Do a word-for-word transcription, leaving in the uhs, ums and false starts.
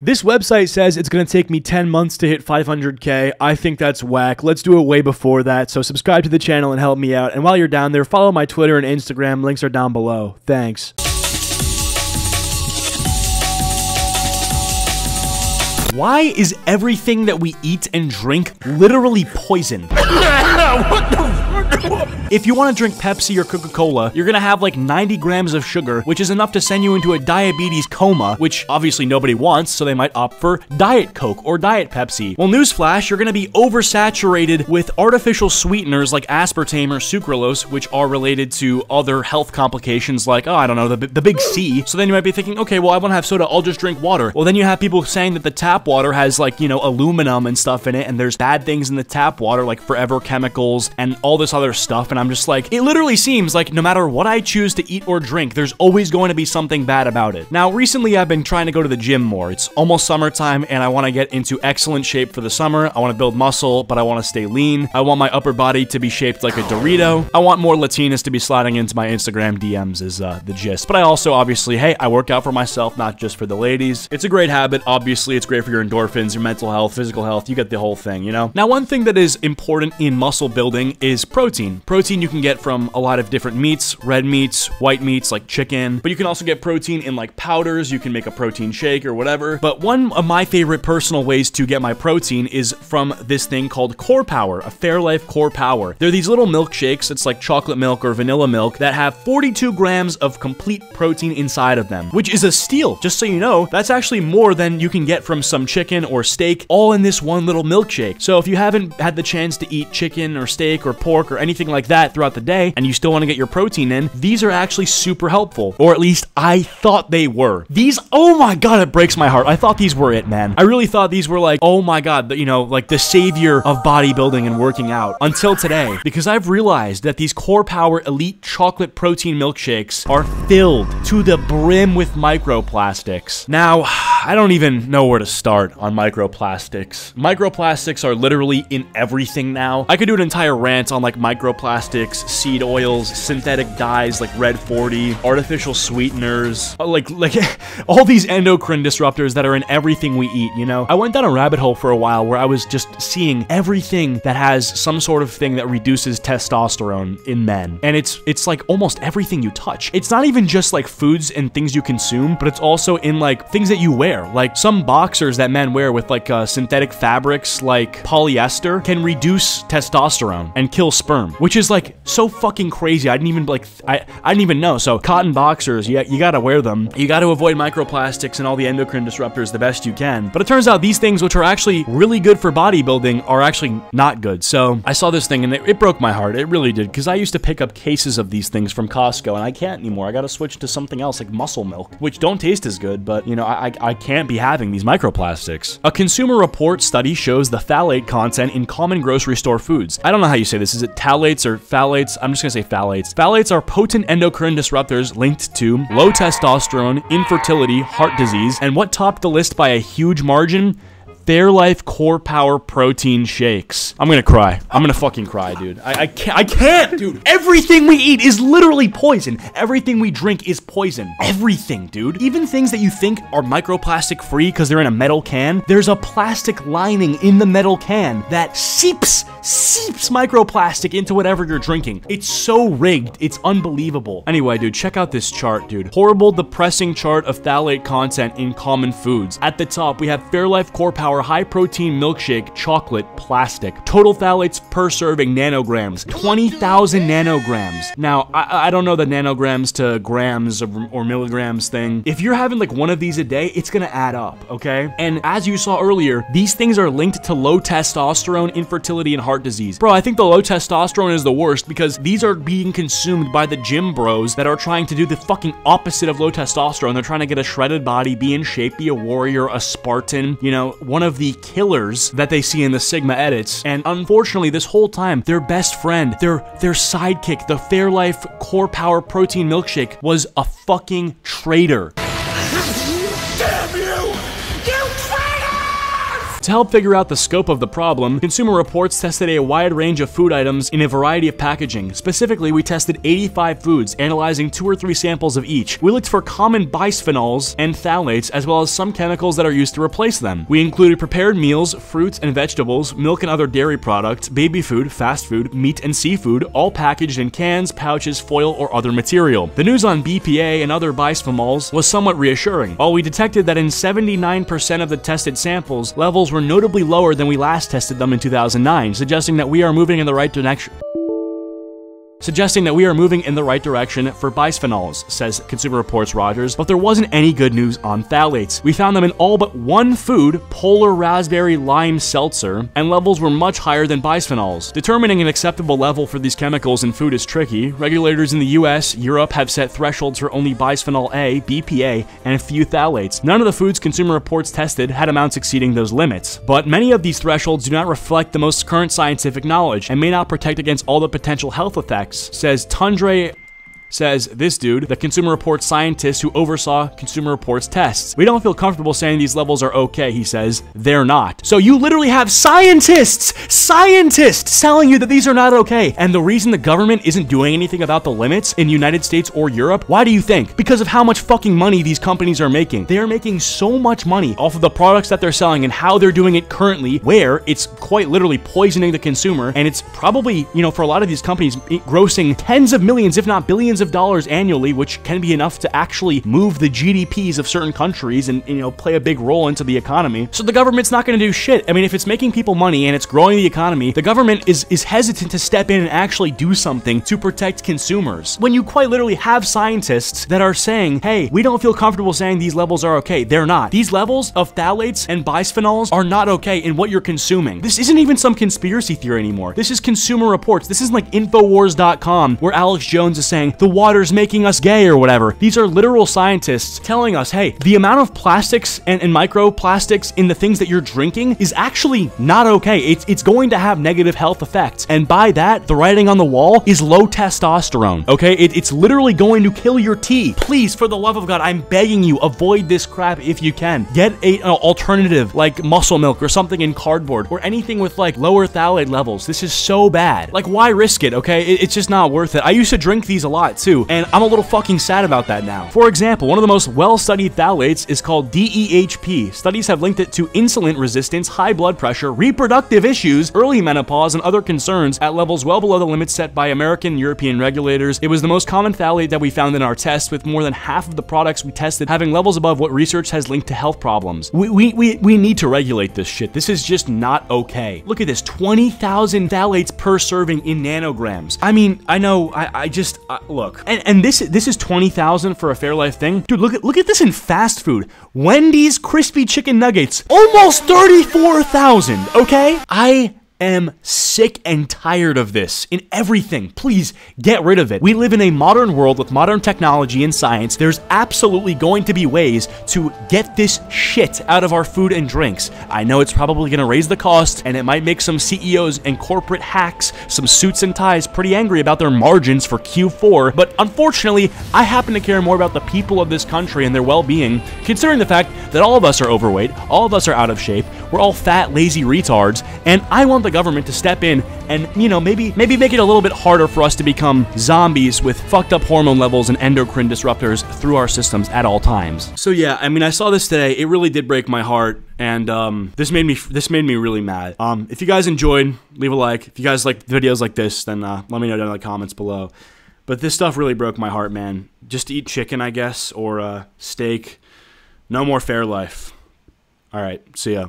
This website says it's going to take me ten months to hit five hundred K. I think that's whack. Let's do it way before that. So subscribe to the channel and help me out. And while you're down there, follow my Twitter and Instagram. Links are down below. Thanks. Why is everything that we eat and drink literally poison? What the fuck? If you want to drink Pepsi or Coca-Cola, you're going to have like ninety grams of sugar, which is enough to send you into a diabetes coma, which obviously nobody wants, so they might opt for Diet Coke or Diet Pepsi. Well, newsflash, you're going to be oversaturated with artificial sweeteners like aspartame or sucralose, which are related to other health complications like, oh, I don't know, the, the big C. So then you might be thinking, okay, well, I want to have soda, I'll just drink water. Well, then you have people saying that the tap water has like, you know, aluminum and stuff in it, and there's bad things in the tap water, like forever chemicals and all this other stuff, and I'm just like, it literally seems like no matter what I choose to eat or drink, there's always going to be something bad about it. Now, recently I've been trying to go to the gym more. It's almost summertime and I want to get into excellent shape for the summer. I want to build muscle, but I want to stay lean. I want my upper body to be shaped like a Dorito. I want more Latinas to be sliding into my Instagram D Ms is uh, the gist. But I also obviously, hey, I work out for myself, not just for the ladies. It's a great habit. Obviously, it's great for your endorphins, your mental health, physical health. You get the whole thing, you know? Now, one thing that is important in muscle building is protein. Protein you can get from a lot of different meats, red meats, white meats like chicken, but you can also get protein in like powders. You can make a protein shake or whatever. But one of my favorite personal ways to get my protein is from this thing called Core Power, a Fairlife Core Power. They're these little milkshakes. It's like chocolate milk or vanilla milk that have forty-two grams of complete protein inside of them, which is a steal. Just so you know, that's actually more than you can get from some chicken or steak, all in this one little milkshake. So if you haven't had the chance to eat chicken or steak or pork or anything like that throughout the day, and you still want to get your protein in, these are actually super helpful. Or at least I thought they were. These, oh my god, it breaks my heart. I thought these were it, man. I really thought these were like, oh my god, you know, like the savior of bodybuilding and working out. Until today, because I've realized that these Core Power Elite Chocolate Protein Milkshakes are filled to the brim with microplastics. Now, I don't even know where to start on microplastics. Microplastics are literally in everything now. I could do an entire rant on like microplastics, seed oils, synthetic dyes like red forty, artificial sweeteners, like like all these endocrine disruptors that are in everything we eat, you know? I went down a rabbit hole for a while where I was just seeing everything that has some sort of thing that reduces testosterone in men. And it's it's like almost everything you touch. It's not even just like foods and things you consume, but it's also in like things that you wear. Like some boxers that men wear with like uh, synthetic fabrics like polyester can reduce testosterone and kill sperm, which is like Like so fucking crazy. I didn't even like I I didn't even know. So cotton boxers, yeah, you, you gotta wear them. You gotta avoid microplastics and all the endocrine disruptors the best you can. But it turns out these things, which are actually really good for bodybuilding, are actually not good. So I saw this thing and it, it broke my heart. It really did, because I used to pick up cases of these things from Costco and I can't anymore. I gotta switch to something else like Muscle Milk, which don't taste as good. But you know, I I can't be having these microplastics. A Consumer Reports study shows the phthalate content in common grocery store foods. I don't know how you say this. Is it phthalates or phthalates? I'm just gonna say phthalates. Phthalates are potent endocrine disruptors linked to low testosterone, infertility, heart disease, and what topped the list by a huge margin? Fairlife Core Power Protein Shakes. I'm gonna cry. I'm gonna fucking cry, dude. I, I can't, I can't, dude. Everything we eat is literally poison. Everything we drink is poison. Everything, dude. Even things that you think are microplastic free because they're in a metal can, there's a plastic lining in the metal can that seeps, seeps microplastic into whatever you're drinking. It's so rigged, it's unbelievable. Anyway, dude, check out this chart, dude. Horrible, depressing chart of phthalate content in common foods. At the top, we have Fairlife Core Power High Protein Milkshake Chocolate Plastic. Total phthalates per serving nanograms. twenty thousand nanograms. Now, I, I don't know the nanograms to grams or, or milligrams thing. If you're having like one of these a day, it's gonna add up, okay? And as you saw earlier, these things are linked to low testosterone, infertility, and heart disease. Bro, I think the low testosterone is the worst because these are being consumed by the gym bros that are trying to do the fucking opposite of low testosterone. They're trying to get a shredded body, be in shape, be a warrior, a Spartan, you know, one of of the killers that they see in the Sigma edits. And unfortunately, this whole time, their best friend, their their sidekick, the Fairlife Core Power Protein Milkshake, was a fucking traitor. Damn you! You traitor! To help figure out the scope of the problem, Consumer Reports tested a wide range of food items in a variety of packaging. Specifically, we tested eighty-five foods, analyzing two or three samples of each. We looked for common bisphenols and phthalates, as well as some chemicals that are used to replace them. We included prepared meals, fruits and vegetables, milk and other dairy products, baby food, fast food, meat and seafood, all packaged in cans, pouches, foil, or other material. The news on B P A and other bisphenols was somewhat reassuring. While we detected that in seventy-nine percent of the tested samples, levels were notably lower than we last tested them in two thousand nine, suggesting that we are moving in the right direction. Suggesting that we are moving in the right direction for bisphenols, says Consumer Reports Rogers, but there wasn't any good news on phthalates. We found them in all but one food, Polar Raspberry Lime Seltzer, and levels were much higher than bisphenols. Determining an acceptable level for these chemicals in food is tricky. Regulators in the U S, Europe have set thresholds for only bisphenol A, B P A, and a few phthalates. None of the foods Consumer Reports tested had amounts exceeding those limits. But many of these thresholds do not reflect the most current scientific knowledge and may not protect against all the potential health effects, says Tundre. Says this dude, the Consumer Reports scientist who oversaw Consumer Reports tests. We don't feel comfortable saying these levels are okay, he says. They're not. So you literally have scientists, scientists telling you that these are not okay. And the reason the government isn't doing anything about the limits in the United States or Europe, why do you think? Because of how much fucking money these companies are making. They are making so much money off of the products that they're selling and how they're doing it currently, where it's quite literally poisoning the consumer. And it's probably, you know, for a lot of these companies, grossing tens of millions, if not billions, of dollars annually, which can be enough to actually move the G D Ps of certain countries and, you know, play a big role into the economy. So the government's not going to do shit. I mean, if it's making people money and it's growing the economy, the government is is hesitant to step in and actually do something to protect consumers. When you quite literally have scientists that are saying, hey, we don't feel comfortable saying these levels are okay. They're not. These levels of phthalates and bisphenols are not okay in what you're consuming. This isn't even some conspiracy theory anymore. This is Consumer Reports. This isn't like Infowars dot com where Alex Jones is saying, the water's making us gay or whatever. These are literal scientists telling us, hey, the amount of plastics and, and microplastics in the things that you're drinking is actually not okay. It's, it's going to have negative health effects. And by that, the writing on the wall is low testosterone, okay? It, it's literally going to kill your tea. Please, for the love of God, I'm begging you, avoid this crap if you can. Get a, an alternative like Muscle Milk or something in cardboard or anything with like lower phthalate levels. This is so bad. Like, why risk it, okay? It, it's just not worth it. I used to drink these a lot too, and I'm a little fucking sad about that now. For example, one of the most well-studied phthalates is called D E H P. Studies have linked it to insulin resistance, high blood pressure, reproductive issues, early menopause, and other concerns at levels well below the limits set by American and European regulators. It was the most common phthalate that we found in our tests, with more than half of the products we tested having levels above what research has linked to health problems. We we, we, we need to regulate this shit. This is just not okay. Look at this, twenty thousand phthalates per serving in nanograms. I mean, I know, I, I just... I, Look, and, and this this is twenty thousand for a Fairlife thing. Dude, look at look at this in fast food. Wendy's crispy chicken nuggets, almost thirty-four thousand, okay? I am sick and tired of this in everything. Please get rid of it. We live in a modern world with modern technology and science. There's absolutely going to be ways to get this shit out of our food and drinks. I know it's probably going to raise the cost, and it might make some C E Os and corporate hacks, some suits and ties, pretty angry about their margins for Q four, but unfortunately, I happen to care more about the people of this country and their well-being, considering the fact that all of us are overweight, all of us are out of shape, we're all fat, lazy retards, and I want the The government to step in and, you know, maybe maybe make it a little bit harder for us to become zombies with fucked up hormone levels and endocrine disruptors through our systems at all times. So yeah, I mean, I saw this today. It really did break my heart, and um, this made me this made me really mad. Um, if you guys enjoyed, leave a like. If you guys like videos like this, then uh, let me know down in the comments below. But this stuff really broke my heart, man. Just eat chicken, I guess, or uh, steak. No more Fairlife. All right, see ya.